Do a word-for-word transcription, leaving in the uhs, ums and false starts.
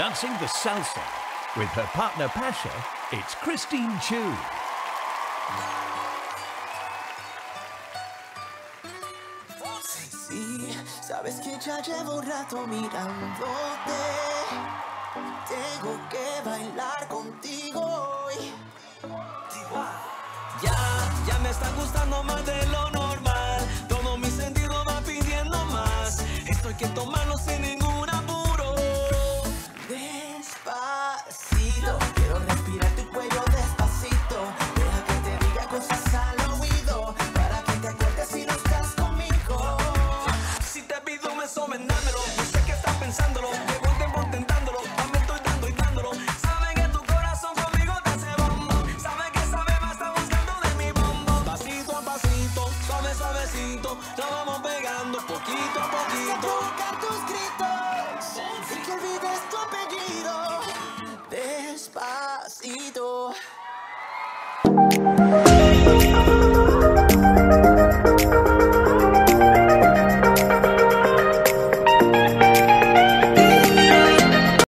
dancing the salsa. With her partner Pasha, it's Christine Chiu. Sí, sabes que ya llevo un rato mirándote. Tengo que bailar contigo hoy. Ya, ya me está gustando más de lo normal. Todo mi sentido va pidiendo más. Esto hay que tomarlo sin ningún apuro. Despacito, quiero respirar tu cuello despacito. Deja que te diga cosas al oído para que te acuerdes si no estás conmigo. Si te pido un beso, ven dámelo. Yo sé que estás pensándolo. Llevo un tiempo intentándolo. Me estoy dando y dándolo. Saben que tu corazón conmigo te hace bombo. Saben que esa beba está buscando de mi bombo. Pasito a pasito, suave suavecito, nos vamos pegando poquito a poquito. Buscar tus gritos, sin que olvides tu apellido. Despacito.